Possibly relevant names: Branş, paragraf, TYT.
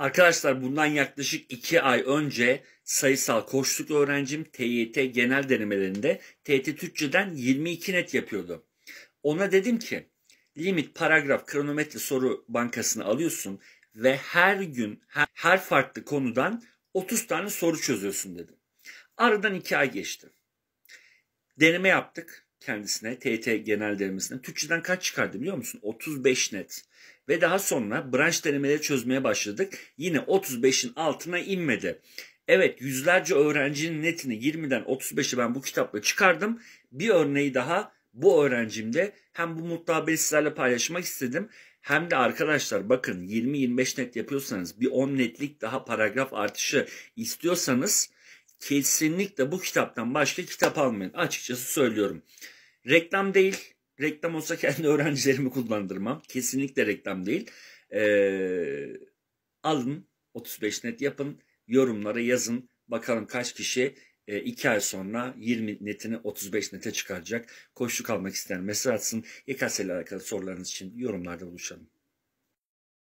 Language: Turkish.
Arkadaşlar bundan yaklaşık 2 ay önce sayısal koçluk öğrencim TYT genel denemelerinde TYT Türkçeden 22 net yapıyordu. Ona dedim ki limit, paragraf, kronometre soru bankasını alıyorsun ve her gün her farklı konudan 30 tane soru çözüyorsun dedim. Aradan 2 ay geçti. Deneme yaptık kendisine, TYT genel denemesine. Türkçeden kaç çıkardı biliyor musun? 35 net. Ve daha sonra branş denemeleri çözmeye başladık. Yine 35'in altına inmedi. Evet, yüzlerce öğrencinin netini 20'den 35'e ben bu kitapla çıkardım. Bir örneği daha bu öğrencimde. Hem bu mutlu haberi sizlerle paylaşmak istedim. Hem de arkadaşlar bakın, 20-25 net yapıyorsanız, bir 10 netlik daha paragraf artışı istiyorsanız kesinlikle bu kitaptan başka kitap almayın. Açıkçası söylüyorum. Reklam değil. Reklam olsa kendi öğrencilerimi kullandırmam. Kesinlikle reklam değil. Alın, 35 net yapın. Yorumlara yazın. Bakalım kaç kişi 2 ay sonra 20 netini 35 nete çıkaracak. Koçluk almak isteyen mesaj atsın. YKS ile alakalı sorularınız için yorumlarda buluşalım.